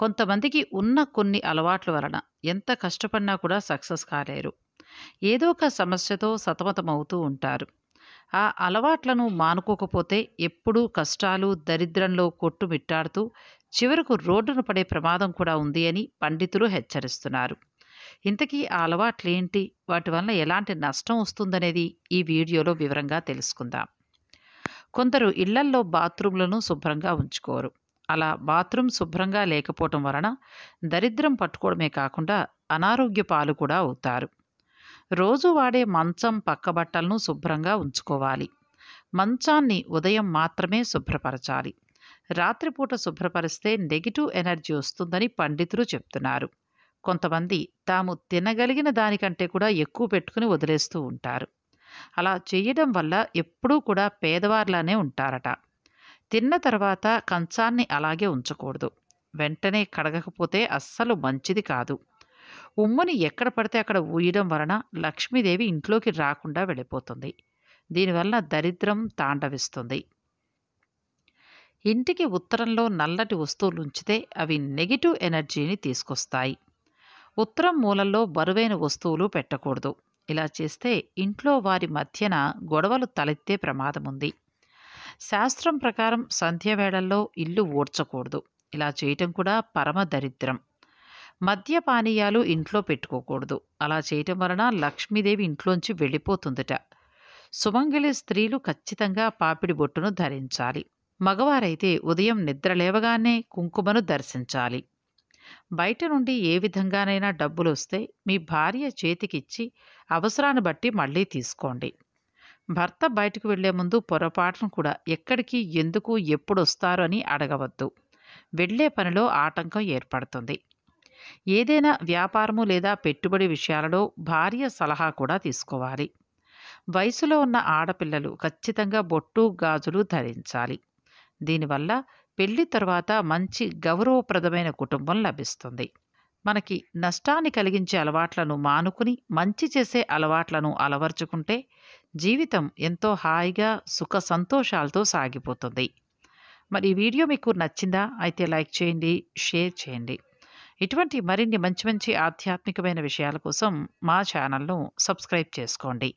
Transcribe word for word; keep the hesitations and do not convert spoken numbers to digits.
కొంతమందికి ఉన్న కొన్ని అలవాట్ల వలన ఎంత కష్టపడినా కూడా సక్సెస్ కాలేరు. ఏదో ఒక సమస్యతో సతమతమవుతూ ఉంటారు. ఆ అలవాట్లను మానుకోకపోతే ఎప్పుడూ కష్టాలు దరిద్రంలో కొట్టుమిట్టాడుతూ చివరకు రోడ్డున పడే ప్రమాదం కూడా ఉంది అని పండితులు హెచ్చరిస్తున్నారు. ఇంతకీ ఆ అలవాట్లేంటి, వాటి వల్ల ఎలాంటి నష్టం వస్తుందనేది ఈ వీడియోలో వివరంగా తెలుసుకుందాం. కొందరు ఇళ్లల్లో బాత్రూంలను శుభ్రంగా ఉంచుకోరు. అలా బాత్రూమ్ శుభ్రంగా లేకపోవటం వలన దరిద్రం పట్టుకోవడమే కాకుండా అనారోగ్య పాలు కూడా అవుతారు. రోజు వాడే మంచం పక్క బట్టలను శుభ్రంగా ఉంచుకోవాలి. మంచాన్ని ఉదయం మాత్రమే శుభ్రపరచాలి. రాత్రిపూట శుభ్రపరిస్తే నెగిటివ్ ఎనర్జీ వస్తుందని పండితులు చెప్తున్నారు. కొంతమంది తాము తినగలిగిన దానికంటే కూడా ఎక్కువ పెట్టుకుని వదిలేస్తూ ఉంటారు. అలా చేయడం వల్ల ఎప్పుడూ కూడా పేదవారిలానే ఉంటారట. తిన్న తర్వాత కంచాన్ని అలాగే ఉంచకూడదు. వెంటనే కడగకపోతే అస్సలు మంచిది కాదు. ఉమ్ముని ఎక్కడ పడితే అక్కడ ఊయడం వలన లక్ష్మీదేవి ఇంట్లోకి రాకుండా వెళ్ళిపోతుంది. దీనివల్ల దరిద్రం తాండవిస్తుంది. ఇంటికి ఉత్తరంలో నల్లటి వస్తువులు ఉంచితే అవి నెగిటివ్ ఎనర్జీని తీసుకొస్తాయి. ఉత్తరం మూలల్లో బరువైన వస్తువులు పెట్టకూడదు. ఇలా చేస్తే ఇంట్లో వారి మధ్యన గొడవలు తలెత్తే ప్రమాదం ఉంది. శాస్త్రం ప్రకారం సంధ్యవేళల్లో ఇల్లు ఊడ్చకూడదు. ఇలా చేయటం కూడా పరమ దరిద్రం. మద్య పానీయాలు ఇంట్లో పెట్టుకోకూడదు. అలా చేయటం వలన లక్ష్మీదేవి ఇంట్లోంచి వెళ్ళిపోతుందట. సుమంగళి స్త్రీలు ఖచ్చితంగా పాపిడి బొట్టును ధరించాలి. మగవారైతే ఉదయం నిద్రలేవగానే కుంకుమను దర్శించాలి. బయట నుండి ఏ విధంగానైనా డబ్బులు వస్తే మీ భార్య చేతికిచ్చి అవసరాన్ని బట్టి మళ్ళీ తీసుకోండి. భర్త బయటకు వెళ్లే ముందు పొరపాటును కూడా ఎక్కడికి, ఎందుకు, ఎప్పుడు వస్తారు అని అడగవద్దు. వెళ్లే పనిలో ఆటంకం ఏర్పడుతుంది. ఏదైనా వ్యాపారము లేదా పెట్టుబడి విషయాలలో భార్య సలహా కూడా తీసుకోవాలి. వయసులో ఉన్న ఆడపిల్లలు ఖచ్చితంగా బొట్టు, గాజులు ధరించాలి. దీనివల్ల పెళ్లి తర్వాత మంచి గౌరవప్రదమైన కుటుంబం లభిస్తుంది. మనకి నష్టాన్ని కలిగించే అలవాట్లను మానుకుని మంచి చేసే అలవాట్లను అలవర్చుకుంటే జీవితం ఎంతో హాయిగా, సుఖ సంతోషాలతో సాగిపోతుంది. మరి ఈ వీడియో మీకు నచ్చిందా? అయితే లైక్ చేయండి, షేర్ చేయండి. ఇటువంటి మరిన్ని మంచి మంచి ఆధ్యాత్మికమైన విషయాల కోసం మా ఛానల్ను సబ్స్క్రైబ్ చేసుకోండి.